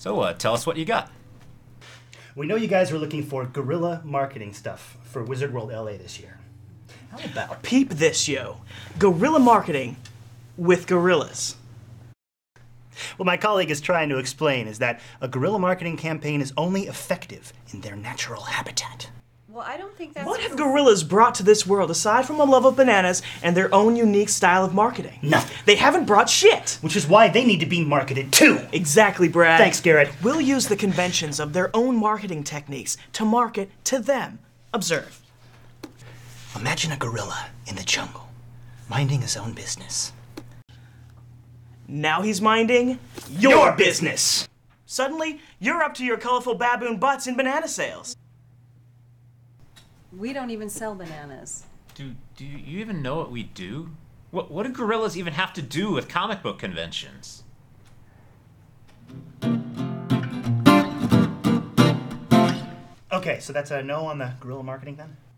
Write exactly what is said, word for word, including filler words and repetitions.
So uh, tell us what you got. We know you guys were looking for guerrilla marketing stuff for Wizard World L A this year. How about peep this, yo? Guerrilla marketing with gorillas. What my colleague is trying to explain is that a guerrilla marketing campaign is only effective in their natural habitat. Well, I don't think that's... What have gorillas brought to this world aside from a love of bananas and their own unique style of marketing? Nothing. They haven't brought shit. Which is why they need to be marketed too. Exactly, Brad. Thanks, Garrett. We'll use the conventions of their own marketing techniques to market to them. Observe. Imagine a gorilla in the jungle, minding his own business. Now he's minding your, your business. business. Suddenly, you're up to your colorful baboon butts in banana sales. We don't even sell bananas. Do do you even know what we do? What what do gorillas even have to do with comic book conventions? Okay, so that's a no on the guerrilla marketing then?